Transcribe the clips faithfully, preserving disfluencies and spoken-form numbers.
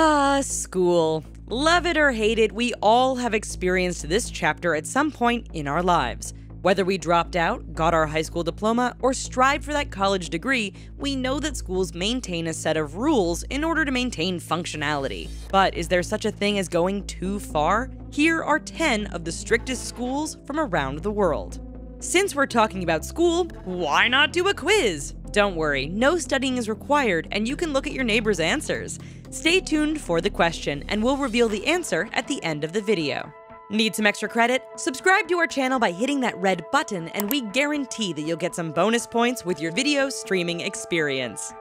Ah, school. Love it or hate it, we all have experienced this chapter at some point in our lives. Whether we dropped out, got our high school diploma, or strived for that college degree, we know that schools maintain a set of rules in order to maintain functionality. But is there such a thing as going too far? Here are ten of the strictest schools from around the world. Since we're talking about school, why not do a quiz? Don't worry, no studying is required, and you can look at your neighbor's answers. Stay tuned for the question, and we'll reveal the answer at the end of the video. Need some extra credit? Subscribe to our channel by hitting that red button, and we guarantee that you'll get some bonus points with your video streaming experience.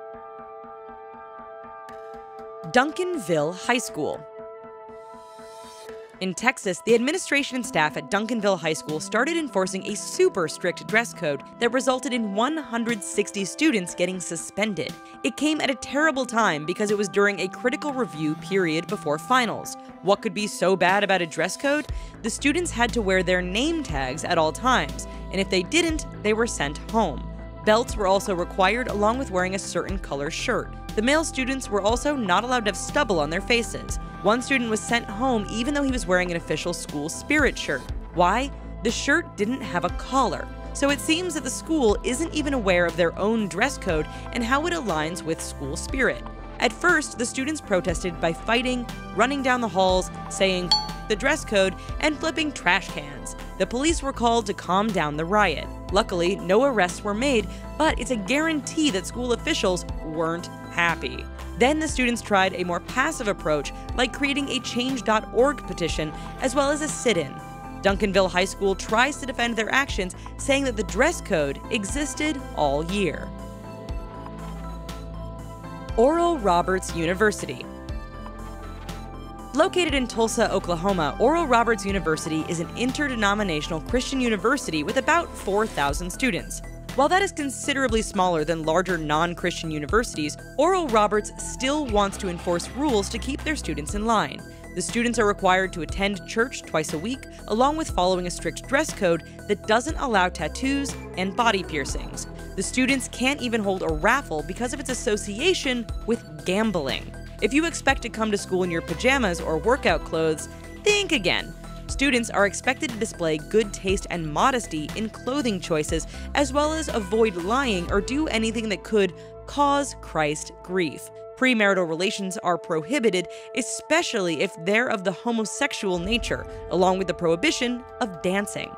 Duncanville High School. In Texas, the administration and staff at Duncanville High School started enforcing a super strict dress code that resulted in one hundred sixty students getting suspended. It came at a terrible time because it was during a critical review period before finals. What could be so bad about a dress code? The students had to wear their name tags at all times, and if they didn't, they were sent home. Belts were also required, along with wearing a certain color shirt. The male students were also not allowed to have stubble on their faces. One student was sent home even though he was wearing an official school spirit shirt. Why? The shirt didn't have a collar. So it seems that the school isn't even aware of their own dress code and how it aligns with school spirit. At first, the students protested by fighting, running down the halls, saying "F the dress code," and flipping trash cans. The police were called to calm down the riot. Luckily, no arrests were made, but it's a guarantee that school officials weren't happy. Then the students tried a more passive approach, like creating a change dot org petition as well as a sit-in. Duncanville High School tries to defend their actions, saying that the dress code existed all year. Oral Roberts University. Located in Tulsa, Oklahoma, Oral Roberts University is an interdenominational Christian university with about four thousand students. While that is considerably smaller than larger non-Christian universities, Oral Roberts still wants to enforce rules to keep their students in line. The students are required to attend church twice a week, along with following a strict dress code that doesn't allow tattoos and body piercings. The students can't even hold a raffle because of its association with gambling. If you expect to come to school in your pajamas or workout clothes, think again. Students are expected to display good taste and modesty in clothing choices, as well as avoid lying or do anything that could cause Christ grief. Premarital relations are prohibited, especially if they're of the homosexual nature, along with the prohibition of dancing.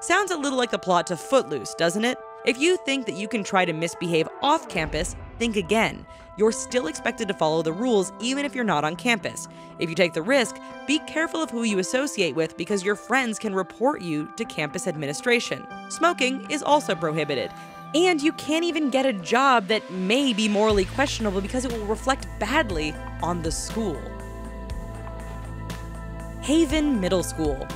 Sounds a little like the plot to Footloose, doesn't it? If you think that you can try to misbehave off campus, think again. You're still expected to follow the rules even if you're not on campus. If you take the risk, be careful of who you associate with because your friends can report you to campus administration. Smoking is also prohibited. And you can't even get a job that may be morally questionable because it will reflect badly on the school. Haven Middle School.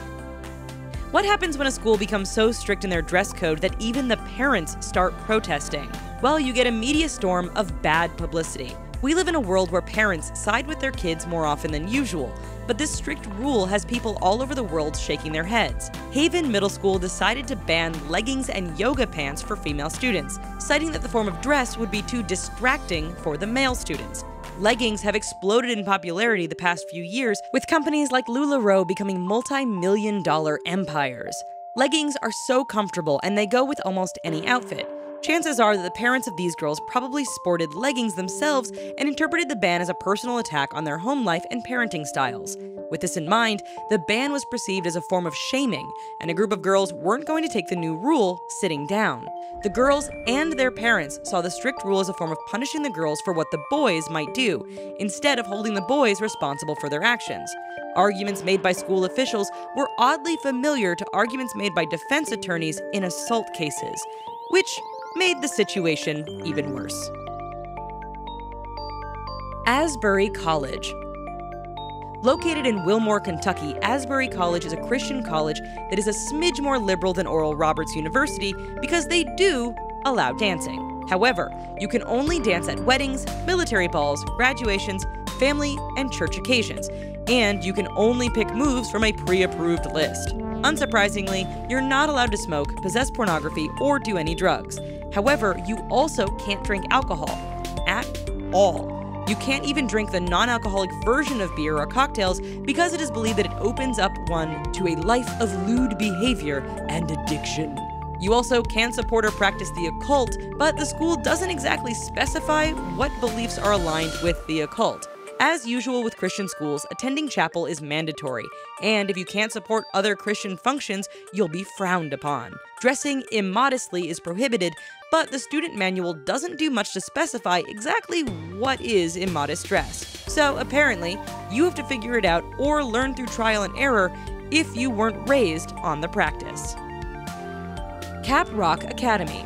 What happens when a school becomes so strict in their dress code that even the parents start protesting? Well, you get a media storm of bad publicity. We live in a world where parents side with their kids more often than usual, but this strict rule has people all over the world shaking their heads. Haven Middle School decided to ban leggings and yoga pants for female students, citing that the form of dress would be too distracting for the male students. Leggings have exploded in popularity the past few years, with companies like LuLaRoe becoming multi-million dollar empires. Leggings are so comfortable and they go with almost any outfit. Chances are that the parents of these girls probably sported leggings themselves and interpreted the ban as a personal attack on their home life and parenting styles. With this in mind, the ban was perceived as a form of shaming, and a group of girls weren't going to take the new rule sitting down. The girls and their parents saw the strict rule as a form of punishing the girls for what the boys might do, instead of holding the boys responsible for their actions. Arguments made by school officials were oddly familiar to arguments made by defense attorneys in assault cases, which made the situation even worse. Asbury College. Located in Wilmore, Kentucky, Asbury College is a Christian college that is a smidge more liberal than Oral Roberts University because they do allow dancing. However, you can only dance at weddings, military balls, graduations, family, and church occasions, and you can only pick moves from a pre-approved list. Unsurprisingly, you're not allowed to smoke, possess pornography, or do any drugs. However, you also can't drink alcohol at all. You can't even drink the non-alcoholic version of beer or cocktails because it is believed that it opens up one to a life of lewd behavior and addiction. You also can support or practice the occult, but the school doesn't exactly specify what beliefs are aligned with the occult. As usual with Christian schools, attending chapel is mandatory, and if you can't support other Christian functions, you'll be frowned upon. Dressing immodestly is prohibited, but the student manual doesn't do much to specify exactly what is immodest dress. So apparently, you have to figure it out or learn through trial and error if you weren't raised on the practice. Caprock Academy.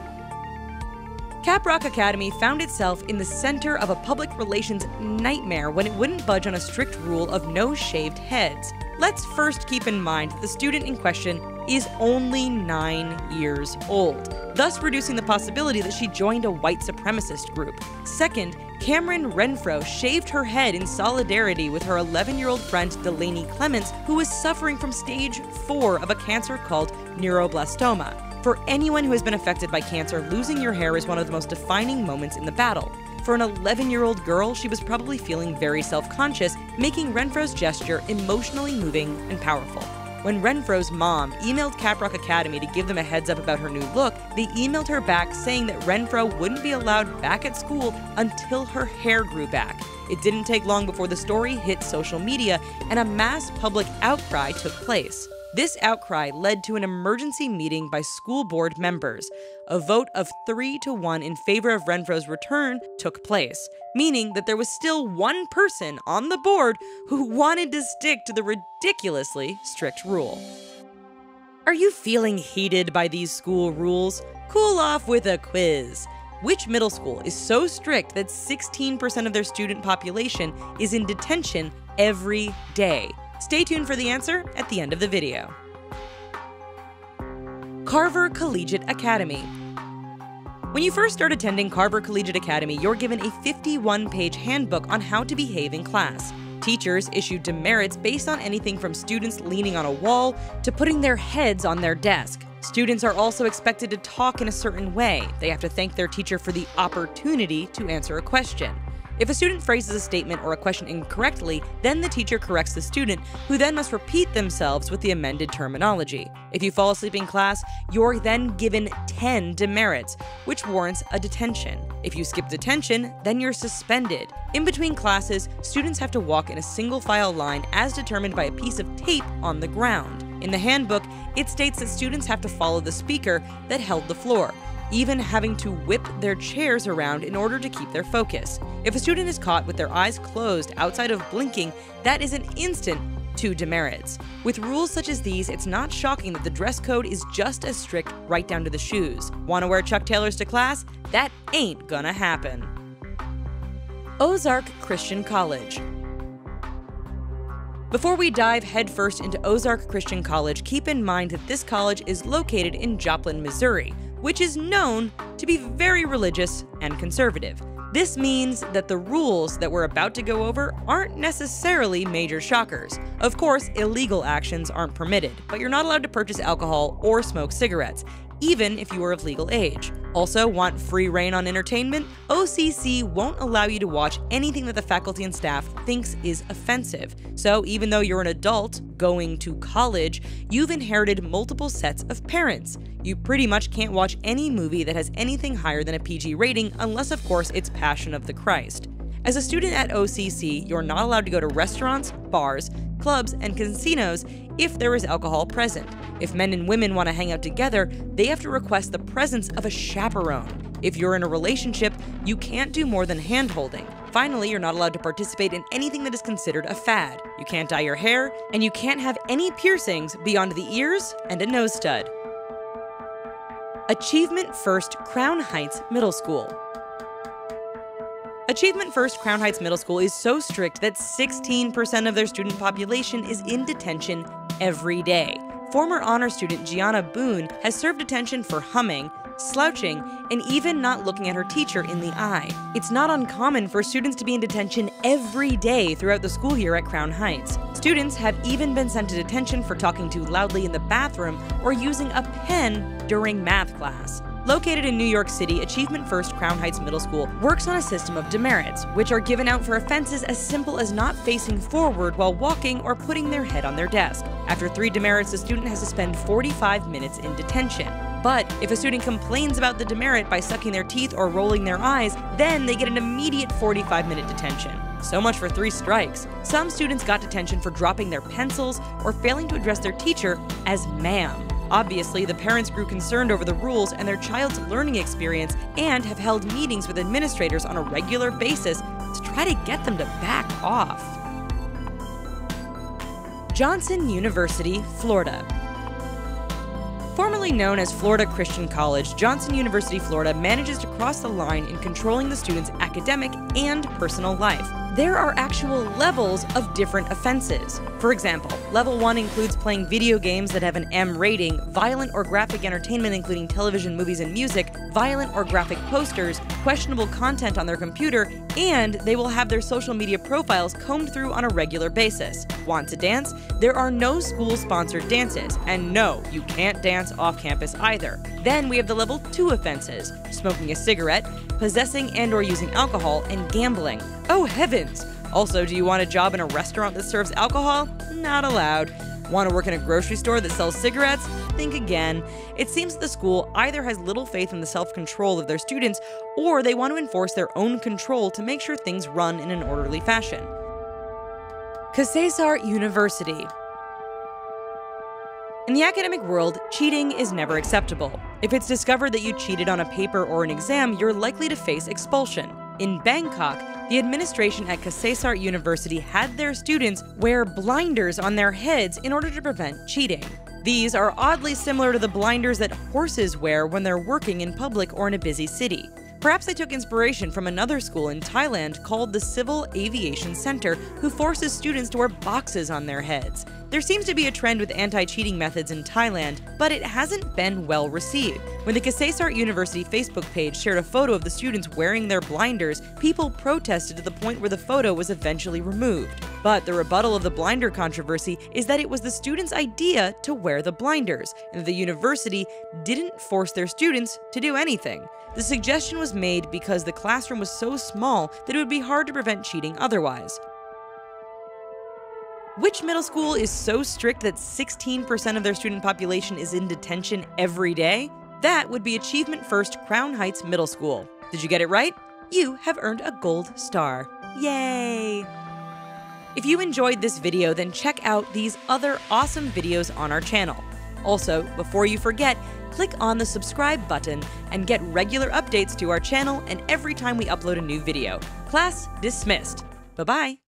Caprock Academy found itself in the center of a public relations nightmare when it wouldn't budge on a strict rule of no shaved heads. Let's first keep in mind that the student in question is only nine years old, thus reducing the possibility that she joined a white supremacist group. Second, Cameron Renfro shaved her head in solidarity with her eleven-year-old friend Delaney Clements, who was suffering from stage four of a cancer called neuroblastoma. For anyone who has been affected by cancer, losing your hair is one of the most defining moments in the battle. For an eleven-year-old girl, she was probably feeling very self-conscious, making Renfro's gesture emotionally moving and powerful. When Renfro's mom emailed Caprock Academy to give them a heads up about her new look, they emailed her back saying that Renfro wouldn't be allowed back at school until her hair grew back. It didn't take long before the story hit social media, and a mass public outcry took place. This outcry led to an emergency meeting by school board members. A vote of three to one in favor of Renfro's return took place, meaning that there was still one person on the board who wanted to stick to the ridiculously strict rule. Are you feeling heated by these school rules? Cool off with a quiz. Which middle school is so strict that sixteen percent of their student population is in detention every day? Stay tuned for the answer at the end of the video. Carver Collegiate Academy. When you first start attending Carver Collegiate Academy, you're given a fifty-one page handbook on how to behave in class. Teachers issue demerits based on anything from students leaning on a wall to putting their heads on their desk. Students are also expected to talk in a certain way. They have to thank their teacher for the opportunity to answer a question. If a student phrases a statement or a question incorrectly, then the teacher corrects the student, who then must repeat themselves with the amended terminology. If you fall asleep in class, you're then given ten demerits, which warrants a detention. If you skip detention, then you're suspended. In between classes, students have to walk in a single file line as determined by a piece of tape on the ground. In the handbook, it states that students have to follow the speaker that held the floor, even having to whip their chairs around in order to keep their focus. If a student is caught with their eyes closed outside of blinking, that is an instant two demerits. With rules such as these, it's not shocking that the dress code is just as strict right down to the shoes. Want to wear Chuck Taylors to class? That ain't gonna happen. Ozark Christian College. Before we dive headfirst into Ozark Christian College, keep in mind that this college is located in Joplin, Missouri, which is known to be very religious and conservative. This means that the rules that we're about to go over aren't necessarily major shockers. Of course, illegal actions aren't permitted, but you're not allowed to purchase alcohol or smoke cigarettes, even if you are of legal age. Also, want free reign on entertainment? O C C won't allow you to watch anything that the faculty and staff thinks is offensive. So even though you're an adult going to college, you've inherited multiple sets of parents. You pretty much can't watch any movie that has anything higher than a P G rating, unless of course it's Passion of the Christ. As a student at O C C, you're not allowed to go to restaurants, bars, clubs, and casinos if there is alcohol present. If men and women want to hang out together, they have to request the presence of a chaperone. If you're in a relationship, you can't do more than hand-holding. Finally, you're not allowed to participate in anything that is considered a fad. You can't dye your hair, and you can't have any piercings beyond the ears and a nose stud. Achievement First Crown Heights Middle School. Achievement First Crown Heights Middle School is so strict that sixteen percent of their student population is in detention every day. Former honor student Gianna Boone has served detention for humming, slouching, and even not looking at her teacher in the eye. It's not uncommon for students to be in detention every day throughout the school year at Crown Heights. Students have even been sent to detention for talking too loudly in the bathroom or using a pen during math class. Located in New York City, Achievement First Crown Heights Middle School works on a system of demerits, which are given out for offenses as simple as not facing forward while walking or putting their head on their desk. After three demerits, the student has to spend forty-five minutes in detention. But if a student complains about the demerit by sucking their teeth or rolling their eyes, then they get an immediate forty-five minute detention. So much for three strikes. Some students got detention for dropping their pencils or failing to address their teacher as ma'am. Obviously, the parents grew concerned over the rules and their child's learning experience and have held meetings with administrators on a regular basis to try to get them to back off. Johnson University, Florida. Formerly known as Florida Christian College, Johnson University, Florida manages to cross the line in controlling the students' academic and personal life. There are actual levels of different offenses. For example, level one includes playing video games that have an M rating, violent or graphic entertainment including television, movies, and music, violent or graphic posters, questionable content on their computer, and they will have their social media profiles combed through on a regular basis. Want to dance? There are no school-sponsored dances, and no, you can't dance off campus either. Then we have the level two offenses, smoking a cigarette, possessing and or using alcohol, and gambling. Oh heavens! Also, do you want a job in a restaurant that serves alcohol? Not allowed. Want to work in a grocery store that sells cigarettes? Think again. It seems that the school either has little faith in the self-control of their students, or they want to enforce their own control to make sure things run in an orderly fashion. Kasetsart University. In the academic world, cheating is never acceptable. If it's discovered that you cheated on a paper or an exam, you're likely to face expulsion. In Bangkok, the administration at Kasetsart University had their students wear blinders on their heads in order to prevent cheating. These are oddly similar to the blinders that horses wear when they're working in public or in a busy city. Perhaps they took inspiration from another school in Thailand called the Civil Aviation Center, who forces students to wear boxes on their heads. There seems to be a trend with anti-cheating methods in Thailand, but it hasn't been well received. When the Kasetsart University Facebook page shared a photo of the students wearing their blinders, people protested to the point where the photo was eventually removed. But the rebuttal of the blinder controversy is that it was the students' idea to wear the blinders, and the university didn't force their students to do anything. The suggestion was made because the classroom was so small that it would be hard to prevent cheating otherwise. Which middle school is so strict that sixteen percent of their student population is in detention every day? That would be Achievement First Crown Heights Middle School. Did you get it right? You have earned a gold star. Yay! If you enjoyed this video, then check out these other awesome videos on our channel. Also, before you forget, click on the subscribe button and get regular updates to our channel and every time we upload a new video. Class dismissed. Bye-bye.